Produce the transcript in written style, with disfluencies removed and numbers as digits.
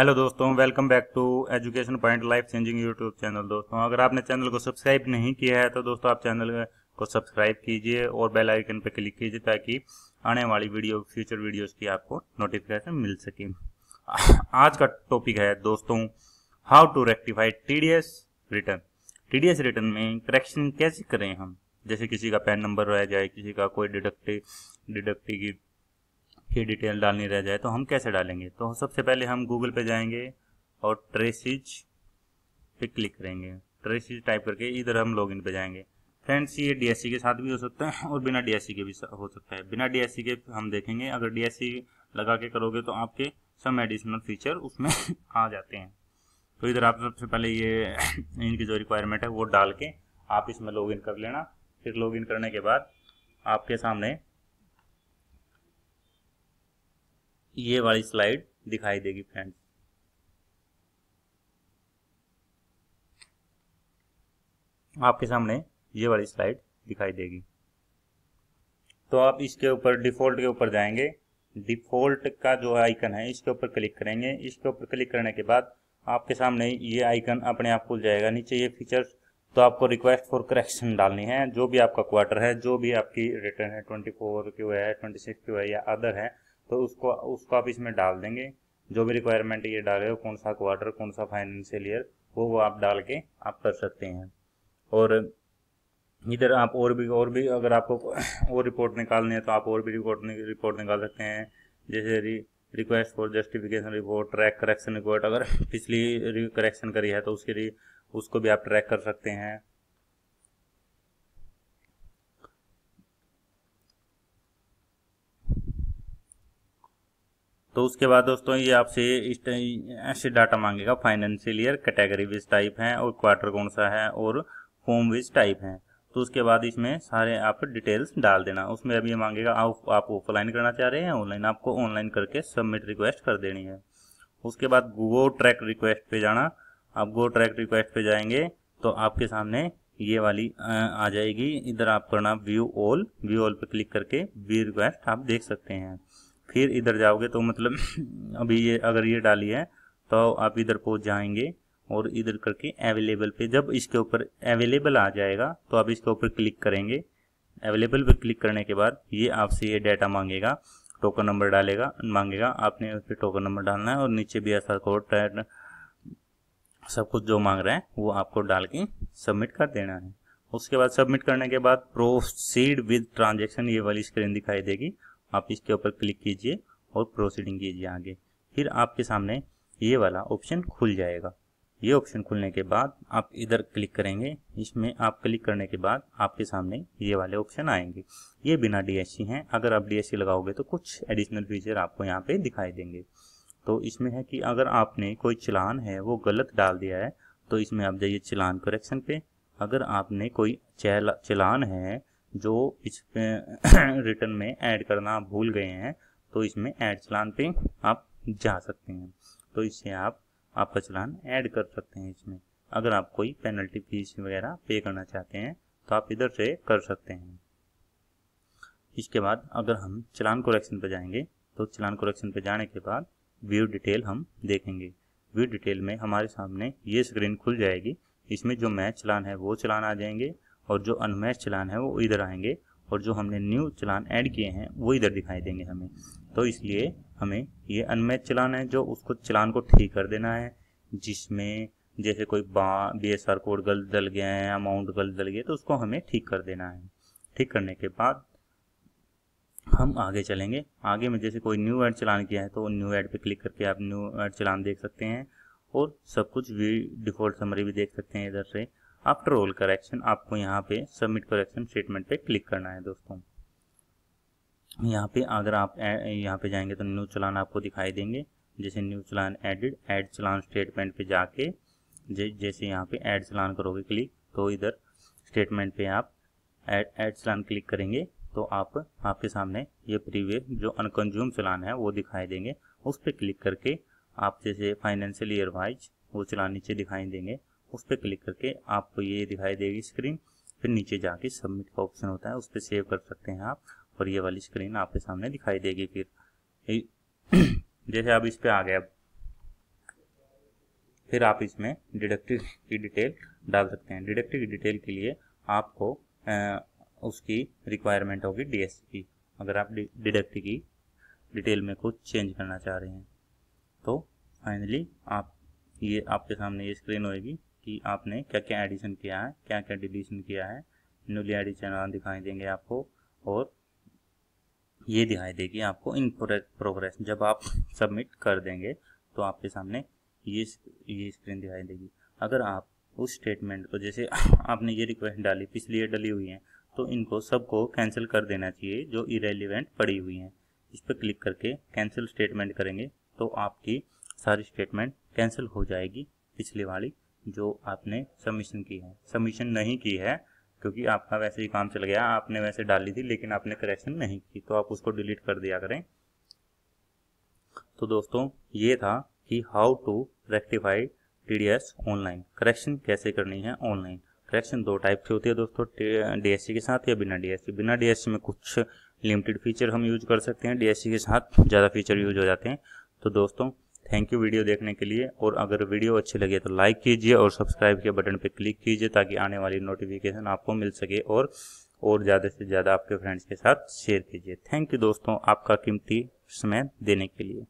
Hello दोस्तों, welcome back to education point life changing YouTube channel. दोस्तों अगर आपने चैनल को सब्सक्राइब नहीं किया है तो दोस्तों आप चैनल को सब्सक्राइब कीजिए और बेल आइकन पर क्लिक कीजिए ताकि आने वाली वीडियो फ्यूचर वीडियोस की आपको नोटिफिकेशन मिल सके। आज का टॉपिक है दोस्तों how to rectify TDS return. TDS return में करेक्शन कैसे करें हम, जैसे किसी का पैन नंबर रह जाए, किसी का कोई डिडक्टिव की डिटेल डालनी रह जाए तो हम कैसे डालेंगे। तो सबसे पहले हम गूगल पे जाएंगे और ट्रेसेज पे क्लिक करेंगे। ट्रेसेज टाइप करके इधर हम लॉगिन पे जाएंगे। फ्रेंड्स ये DSC के साथ भी हो सकता है और बिना DSC के भी हो सकता है। बिना DSC के हम देखेंगे, अगर DSC लगा के करोगे तो आपके सम एडिशनल फीचर उसमें आ जाते हैं। तो इधर आप सबसे पहले ये इनकी जो रिक्वायरमेंट है वो डाल के आप इसमें लॉगिन कर लेना। फिर लॉगिन करने के बाद आपके सामने ये वाली स्लाइड दिखाई देगी। फ्रेंड्स आपके सामने ये वाली स्लाइड दिखाई देगी तो आप इसके ऊपर डिफ़ॉल्ट के ऊपर जाएंगे। डिफ़ॉल्ट का जो आइकन है इसके ऊपर क्लिक करेंगे। इसके ऊपर क्लिक करने के बाद आपके सामने ये आइकन अपने आप खुल जाएगा। नीचे ये फीचर्स, तो आपको रिक्वेस्ट फॉर करेक्शन डालनी है। जो भी आपका क्वार्टर है, जो भी आपकी रिटर्न है, 24 क्यों है, 26 क्यों है या अदर है, तो उसको आप इसमें डाल देंगे। जो भी रिक्वायरमेंट ये डाले हो, कौन सा क्वार्टर, कौन सा फाइनेंशियल ईयर, वो आप डाल के आप कर सकते हैं। और इधर आप और भी अगर आपको और रिपोर्ट निकालनी है तो आप और भी रिपोर्ट निकाल सकते हैं, जैसे request for justification report, track correction report. अगर पिछली करेक्शन करी है तो उसको भी आप ट्रैक कर सकते हैं। तो उसके बाद दोस्तों ये आपसे ऐसे डाटा मांगेगा, financial year, category wise type है और क्वार्टर कौन सा है और फॉर्म विज टाइप है। तो उसके बाद इसमें सारे आप डिटेल्स डाल देना। उसमें अब ये मांगेगा आप ऑफलाइन करना चाह रहे हैं ऑनलाइन, आपको ऑनलाइन करके सबमिट रिक्वेस्ट कर देनी है। उसके बाद गो ट्रैक रिक्वेस्ट पे जाना। आप गो ट्रैक रिक्वेस्ट पे जाएंगे तो आपके सामने ये वाली आ जाएगी। इधर आप करना व्यू ऑल पे क्लिक करके व्यू रिक्वेस्ट आप देख सकते हैं। फिर इधर जाओगे तो मतलब अभी ये अगर ये डाली है तो आप इधर पहुँच जाएंगे और इधर करके अवेलेबल पे, जब इसके ऊपर अवेलेबल आ जाएगा तो आप इसके ऊपर क्लिक करेंगे। अवेलेबल पे क्लिक करने के बाद ये आपसे ये डाटा मांगेगा, टोकन नंबर मांगेगा। आपने उस पर टोकन नंबर डालना है और नीचे भी ऐसा कोड टैग सब कुछ जो मांग रहा है वो आपको डाल के सबमिट कर देना है। उसके बाद सबमिट करने के बाद प्रोसीड विद ट्रांजेक्शन ये वाली स्क्रीन दिखाई देगी। आप इसके ऊपर क्लिक कीजिए और प्रोसीडिंग कीजिए आगे। फिर आपके सामने ये वाला ऑप्शन खुल जाएगा। ये ऑप्शन खुलने के बाद आप इधर क्लिक करेंगे। इसमें आप क्लिक करने के बाद आपके सामने ये वाले ऑप्शन आएंगे। ये बिना DSC हैं। अगर आप DSC लगाओगे तो कुछ एडिशनल फीचर आपको यहाँ पे दिखाई देंगे। तो इसमें है कि अगर आपने कोई चलान है वो गलत डाल दिया है तो इसमें आप जाइए चलान करेक्शन पे। अगर आपने कोई चलान है जो इस रिटर्न में ऐड करना भूल गए हैं तो इसमें ऐड चलान पे आप जा सकते हैं। तो इससे आप आपका चलान ऐड कर सकते हैं। इसमें अगर आप कोई पेनल्टी फीस वगैरह पे करना चाहते हैं तो आप इधर से कर सकते हैं। इसके बाद अगर हम चलान करेक्शन पर जाएंगे तो चलान करेक्शन पर जाने के बाद व्यू डिटेल हम देखेंगे। व्यू डिटेल में हमारे सामने ये स्क्रीन खुल जाएगी। इसमें जो मैच चलान है वो चलान आ जाएंगे और जो अनमैच चलान है वो इधर आएंगे और जो हमने न्यू चलान ऐड किए हैं वो इधर दिखाई देंगे हमें। तो इसलिए हमें ये अनमैच चलान है जो उसको चलान को ठीक कर देना है, जिसमें जैसे कोई BSR कोड गलत डल गया है, अमाउंट गलत डल गया, तो उसको हमें ठीक कर देना है। ठीक करने के बाद हम आगे चलेंगे। आगे में जैसे कोई न्यू ऐड चलान किया है तो न्यू ऐड पे क्लिक करके आप न्यू ऐड चलान देख सकते हैं और सब कुछ भी डिफ़ॉल्ट समरी भी देख सकते हैं इधर से। आफ्टर ऑल करेक्शन आपको यहाँ पे सबमिट करेक्शन स्टेटमेंट पे क्लिक करना है दोस्तों। यहाँ पे अगर आप यहाँ पे जाएंगे तो न्यू चलान आपको दिखाई देंगे, जैसे new challan added, add challan statement पे जाके जैसे यहाँ पे ऐड चलान करोगे क्लिक तो इधर स्टेटमेंट पे आप ऐड चलान क्लिक करेंगे तो आपके सामने ये प्रीवियस जो अनकंज्यूम चलान है वो दिखाई देंगे। उस पर क्लिक करके आप जैसे फाइनेंशियल ईयर वाइज वो चलान नीचे दिखाई देंगे, उस पर क्लिक करके आपको ये दिखाई देगी स्क्रीन। फिर नीचे जाके सबमिट का ऑप्शन होता है, उस पर सेव कर सकते हैं आप और ये वाली स्क्रीन आपके सामने दिखाई देगी। फिर जैसे आप इस पर आ गए, अब फिर आप इसमें डिडक्टिव की डिटेल डाल सकते हैं। डिडक्टिव की डिटेल के लिए आपको उसकी रिक्वायरमेंट होगी डीएससी की। अगर आप डिडक्टिव की डिटेल में कुछ चेंज करना चाह रहे हैं तो फाइनली आप ये आपके सामने ये स्क्रीन होएगी कि आपने क्या क्या एडिशन किया है, क्या क्या डिलीशन किया है। न्यूली एडिशन दिखाई देंगे आपको और ये दिखाई देगी आपको इन प्रोग्रेस। जब आप सबमिट कर देंगे तो आपके सामने ये स्क्रीन दिखाई देगी। अगर आप उस स्टेटमेंट को, जैसे आपने ये रिक्वेस्ट डाली पिछली ईयर डली हुई हैं, तो इनको सबको कैंसिल कर देना चाहिए जो इरेलीवेंट पड़ी हुई हैं। इस पर क्लिक करके कैंसिल स्टेटमेंट करेंगे तो आपकी सारी स्टेटमेंट कैंसिल हो जाएगी, पिछली वाली जो आपने सबमिशन की है। सबमिशन नहीं की है क्योंकि आपका वैसे ही काम चल गया, आपने वैसे डाली थी लेकिन आपने करेक्शन नहीं की, तो आप उसको डिलीट कर दिया करें। तो दोस्तों ये था कि how to rectify TDS online, correction कैसे करनी है ऑनलाइन। करेक्शन दो टाइप की होती है दोस्तों, डीएससी के साथ या बिना डीएससी। बिना डीएससी में कुछ लिमिटेड फीचर हम यूज कर सकते हैं, डीएससी के साथ ज़्यादा फीचर यूज हो जाते हैं। तो दोस्तों थैंक यू वीडियो देखने के लिए, और अगर वीडियो अच्छी लगे तो लाइक कीजिए और सब्सक्राइब के बटन पर क्लिक कीजिए ताकि आने वाली नोटिफिकेशन आपको मिल सके, और ज़्यादा से ज़्यादा आपके फ्रेंड्स के साथ शेयर कीजिए। थैंक यू दोस्तों आपका कीमती समय देने के लिए।